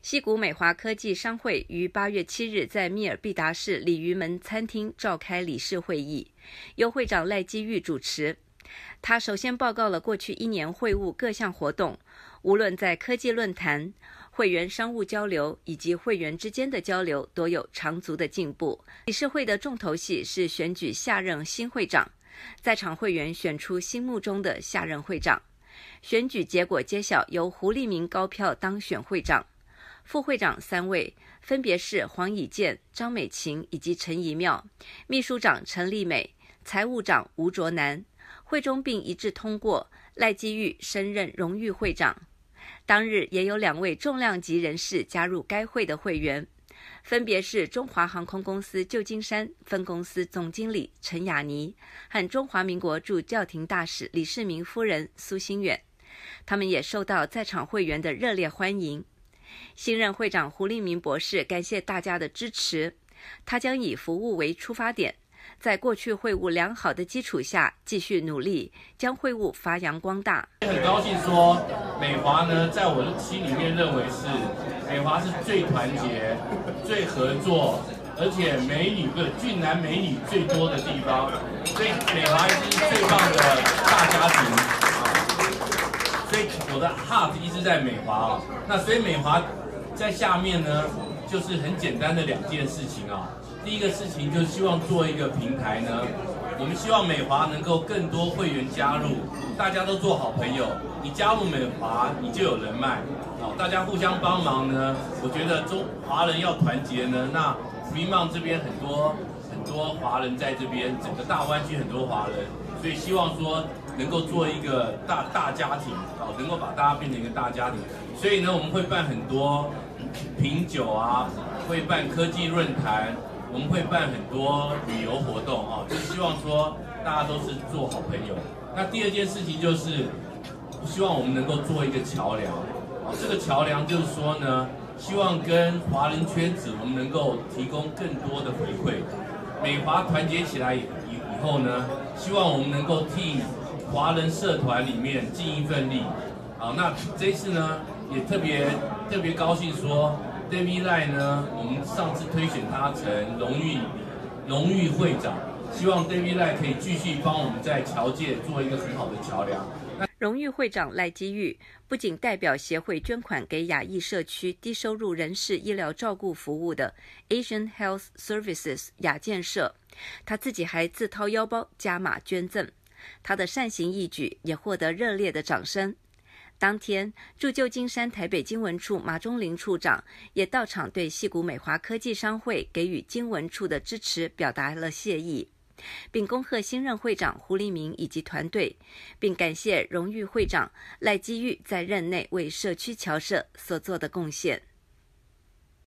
西谷美华科技商会于8月7日在密尔必达市鲤鱼门餐厅召开理事会议，由会长赖基玉主持。他首先报告了过去1年会务各项活动，无论在科技论坛、会员商务交流以及会员之间的交流都有长足的进步。理事会的重头戏是选举下任新会长，在场会员选出心目中的下任会长。选举结果揭晓，由胡立明高票当选会长。副会长3位，分别是黄以健、张美琴以及陈怡妙，秘书长陈丽美，财务长吴卓南。会中并一致通过赖基玉升任荣誉会长。当日也有2位重量级人士加入该会的会员，分别是中华航空公司旧金山分公司总经理陈雅妮和中华民国驻教廷大使李世民夫人苏心远，他们也受到在场会员的热烈欢迎。新任会长胡立明博士感谢大家的支持，他将以服务为出发点，在过去会务良好的基础下，继续努力将会务发扬光大。很高兴说，美华呢，在我的心里面认为是美华是最团结、最合作，而且俊男美女最多的地方，所以美华是最棒的大家庭。所以我的 heart 一直在美华啊，那所以美华在下面呢，就是很简单的2件事情啊。第一个事情就是希望做一个平台呢，我们希望美华能够更多会员加入，大家都做好朋友，你加入美华你就有人脉，大家互相帮忙呢，我觉得华人要团结呢，那 Fremont 这边很多华人在这边，整个大湾区很多华人，所以希望说能够做一个大家庭，能够把大家变成一个大家庭。所以呢，我们会办很多品酒啊，会办科技论坛，我们会办很多旅游活动啊，就是希望说大家都是做好朋友。那第2件事情就是，希望我们能够做一个桥梁啊，这个桥梁就是说呢，希望跟华人圈子我们能够提供更多的回馈。美华团结起来以后呢，希望我们能够替华人社团里面尽一份力啊。那这次呢，也特别高兴说。David Lai 呢，我们上次推选他成荣誉会长，希望 David Lai 可以继续帮我们在侨界做一个很好的桥梁。荣誉会长赖基玉不仅代表协会捐款给亚裔社区低收入人士医疗照顾服务的 Asian Health Services 亚健社，他自己还自掏腰包加码捐赠，他的善行义举也获得热烈的掌声。当天，驻旧金山台北经文处马中林处长也到场，对西谷美华科技商会给予经文处的支持表达了谢意，并恭贺新任会长胡立明以及团队，并感谢荣誉会长赖基玉在任内为社区侨社所做的贡献。